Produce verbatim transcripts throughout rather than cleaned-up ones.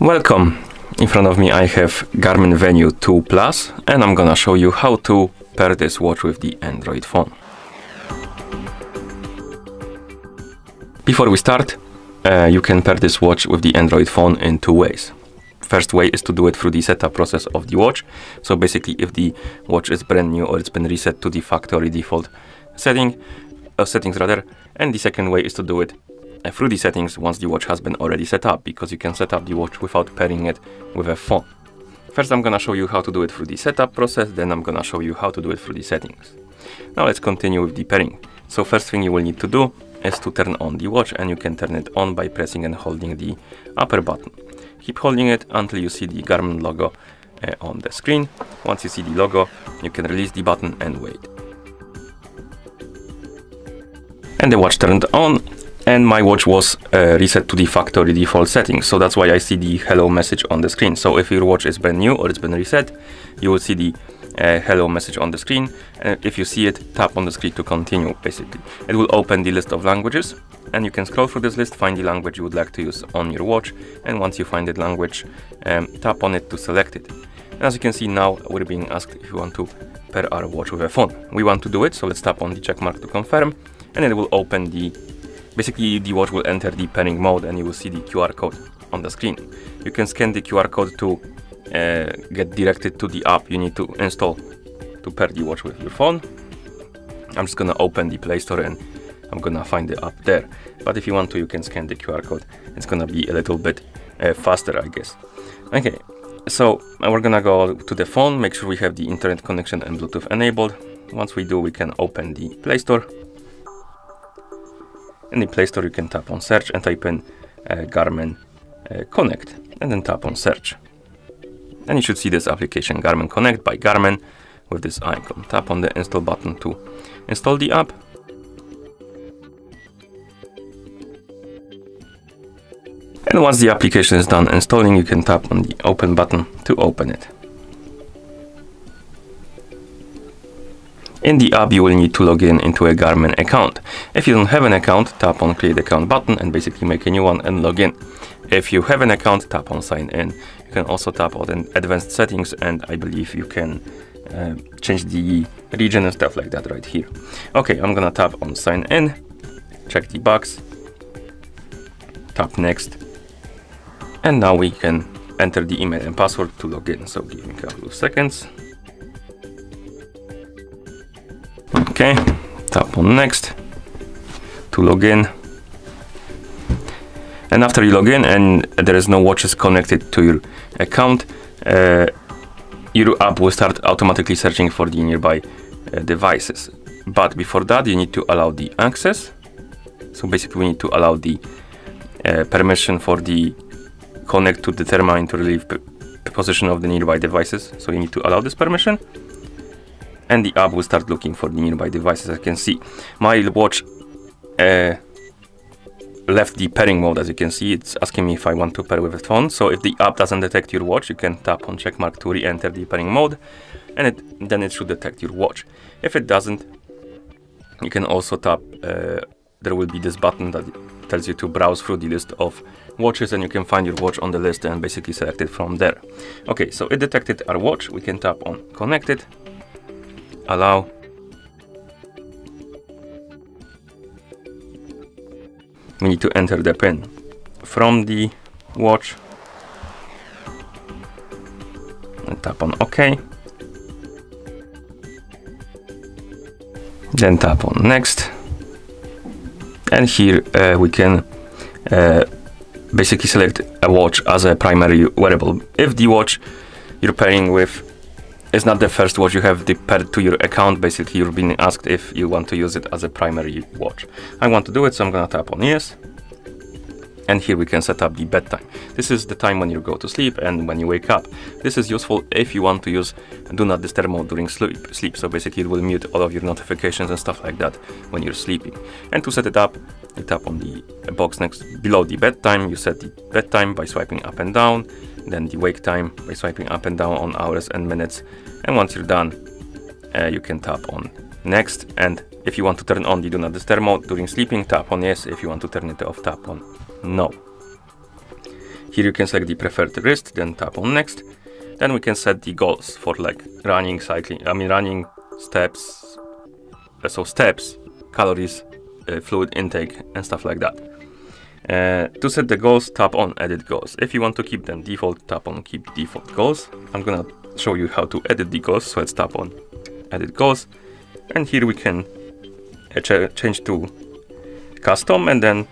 Welcome! In front of me I have Garmin Venu two Plus and I'm gonna show you how to pair this watch with the Android phone. Before we start, uh, you can pair this watch with the Android phone in two ways. First way is to do it through the setup process of the watch. So basically if the watch is brand new or it's been reset to the factory default setting, uh, settings rather, and the second way is to do it through the settings once the watch has been already set up, because you can set up the watch without pairing it with a phone. First I'm gonna show you how to do it through the setup process, then I'm gonna show you how to do it through the settings. Now let's continue with the pairing. So first thing you will need to do is to turn on the watch, and you can turn it on by pressing and holding the upper button. Keep holding it until you see the Garmin logo uh, on the screen. Once you see the logo, you can release the button and wait. And the watch turned on. And my watch was uh, reset to the factory default settings, so that's why I see the hello message on the screen. So if your watch is brand new or it's been reset, you will see the uh, hello message on the screen, and if you see it, tap on the screen to continue. Basically it will open the list of languages, and you can scroll through this list, find the language you would like to use on your watch, and once you find that language, um, tap on it to select it. And as you can see, now we're being asked if we want to pair our watch with a phone. We want to do it, so let's tap on the check mark to confirm, and it will open the Basically, the watch will enter the pairing mode, and you will see the Q R code on the screen. You can scan the Q R code to uh, get directed to the app you need to install to pair the watch with your phone. I'm just gonna open the Play Store and I'm gonna find the app there. But if you want to, you can scan the Q R code. It's gonna be a little bit uh, faster, I guess. Okay, so we're gonna go to the phone, make sure we have the internet connection and Bluetooth enabled. Once we do, we can open the Play Store. In the Play Store, you can tap on search and type in uh, Garmin uh, Connect, and then tap on search. And you should see this application, Garmin Connect by Garmin, with this icon. Tap on the install button to install the app. And once the application is done installing, you can tap on the open button to open it. In the app, you will need to log in into a Garmin account. If you don't have an account, tap on create account button and basically make a new one and log in. If you have an account, tap on sign in. You can also tap on advanced settings, and I believe you can uh, change the region and stuff like that right here. Okay, I'm gonna tap on sign in, check the box, tap next, and now we can enter the email and password to log in. So give me a couple of seconds. Okay, tap on next to log in, and after you log in and there is no watches connected to your account, uh, your app will start automatically searching for the nearby uh, devices. But before that, you need to allow the access. So basically we need to allow the uh, permission for the Connect to determine to relieve the position of the nearby devices, so you need to allow this permission. And the app will start looking for the nearby devices. As you can see, my watch uh, left the pairing mode. As you can see, it's asking me if I want to pair with a phone. So if the app doesn't detect your watch, you can tap on check mark to re-enter the pairing mode, and it, then it should detect your watch. If it doesn't, you can also tap, uh, there will be this button that tells you to browse through the list of watches, and you can find your watch on the list and basically select it from there. Okay, so it detected our watch. We can tap on connected, allow, we need to enter the pin from the watch and tap on OK, then tap on next, and here uh, we can uh, basically select a watch as a primary wearable. If the watch you're pairing with it's not the first watch you have paired to your account, basically you're being asked if you want to use it as a primary watch. I want to do it, so I'm gonna tap on yes. And here we can set up the bedtime. This is the time when you go to sleep and when you wake up. This is useful if you want to use do not disturb mode during sleep. sleep. So basically it will mute all of your notifications and stuff like that when you're sleeping. And to set it up, you tap on the box next below the bedtime. You set the bedtime by swiping up and down, then the wake time by swiping up and down on hours and minutes. And once you're done, uh, you can tap on next. And if you want to turn on the do not disturb mode during sleeping, tap on yes. If you want to turn it off, tap on no. Here you can select the preferred wrist, then tap on next. Then we can set the goals for like running, cycling, I mean running, steps, so steps, calories, uh, fluid intake and stuff like that. Uh, to set the goals, tap on edit goals. If you want to keep them default, tap on keep default goals. I'm gonna show you how to edit the goals, so let's tap on edit goals. And here we can uh, ch change to custom and then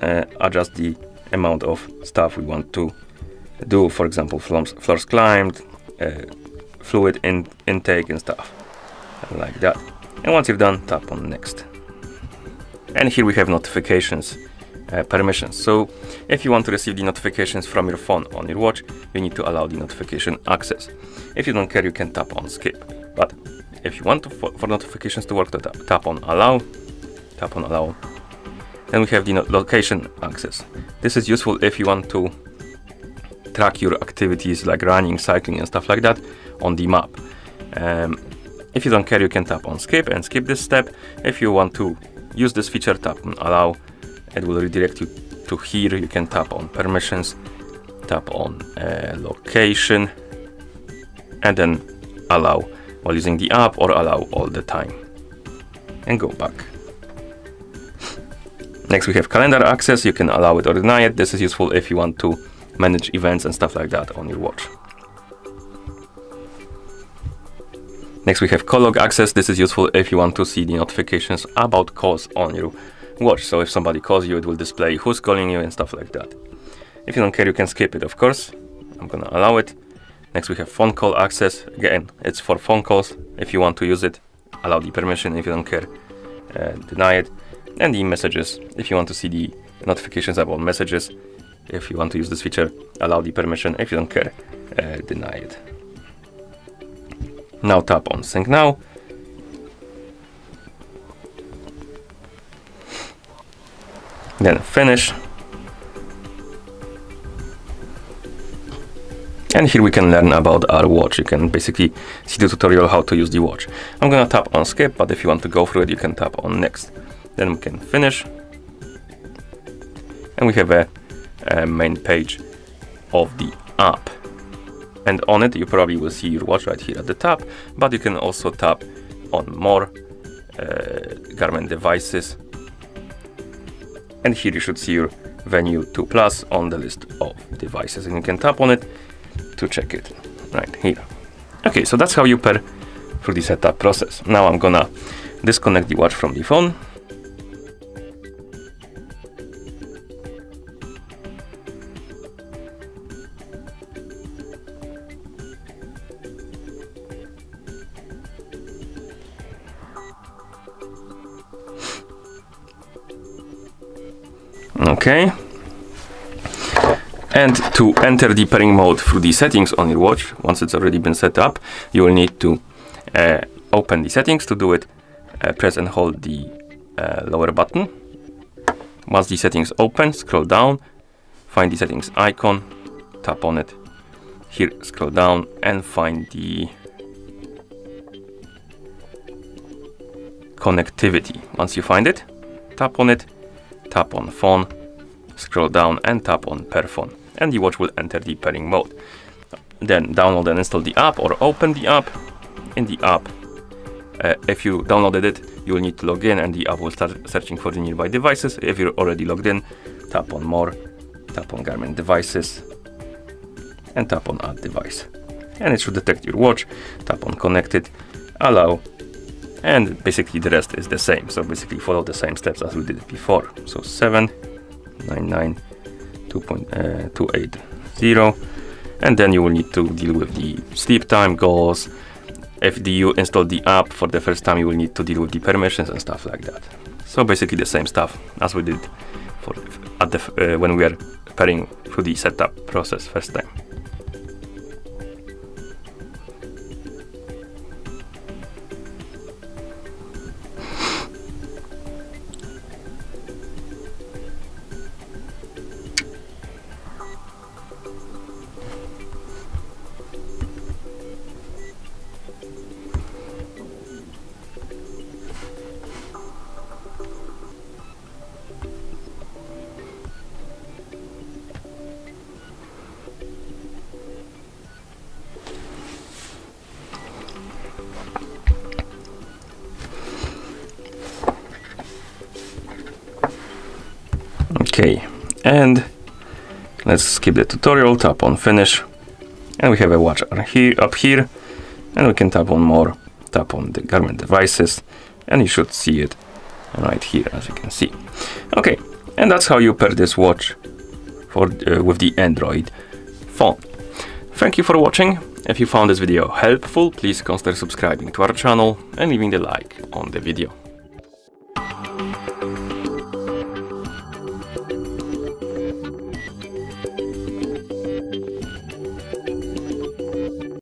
uh, adjust the amount of stuff we want to do, for example, floors climbed, uh, fluid in intake and stuff like that. And once you're done, tap on next. And here we have notifications, uh, permissions. So if you want to receive the notifications from your phone on your watch, you need to allow the notification access. If you don't care, you can tap on skip. But if you want to, for, for notifications to work, to tap, tap on allow, tap on allow. Then we have the location access. This is useful if you want to track your activities like running, cycling and stuff like that on the map. Um, if you don't care, you can tap on skip and skip this step. If you want to use this feature, tap on allow. It will redirect you to here. You can tap on permissions, tap on uh, location and then allow while using the app, or allow all the time and go back. Next we have calendar access. You can allow it or deny it. This is useful if you want to manage events and stuff like that on your watch. Next we have call log access. This is useful if you want to see the notifications about calls on your watch. So if somebody calls you, it will display who's calling you and stuff like that. If you don't care, you can skip it, of course. I'm gonna allow it. Next we have phone call access. Again, it's for phone calls. If you want to use it, allow the permission. If you don't care, uh, deny it. And the messages. If you want to see the notifications about messages, if you want to use this feature, allow the permission. If you don't care, uh, deny it. Now tap on sync now. Then finish. And here we can learn about our watch. You can basically see the tutorial how to use the watch. I'm gonna tap on skip, but if you want to go through it, you can tap on next. Then we can finish. And we have a Uh, main page of the app, and on it you probably will see your watch right here at the top, but you can also tap on more uh, Garmin devices, and here you should see your Venu two plus on the list of devices, and you can tap on it to check it right here. Okay, so that's how you pair through the setup process. Now I'm gonna disconnect the watch from the phone. Okay, and to enter the pairing mode through the settings on your watch, once it's already been set up, you will need to uh, open the settings. To do it, uh, press and hold the uh, lower button. Once the settings open, scroll down, find the settings icon, tap on it. Here, scroll down and find the connectivity. Once you find it, tap on it, tap on phone, scroll down and tap on pair phone, and the watch will enter the pairing mode. Then download and install the app, or open the app. In the app, uh, if you downloaded it, you will need to log in and the app will start searching for the nearby devices. If you're already logged in, tap on more, tap on Garmin devices and tap on add device, and it should detect your watch. Tap on connected, allow, and basically the rest is the same. So basically follow the same steps as we did before. So seven, nine, nine, two point two eight zero, and then you will need to deal with the sleep time, goals. If you install the app for the first time, you will need to deal with the permissions and stuff like that. So basically the same stuff as we did for at the, uh, when we are pairing through the setup process first time. Okay, and let's skip the tutorial, tap on finish, and we have a watch here, up here, and we can tap on more, tap on the Garmin devices, and you should see it right here, as you can see. Okay, and that's how you pair this watch for uh, with the Android phone. Thank you for watching. If you found this video helpful, please consider subscribing to our channel and leaving the like on the video.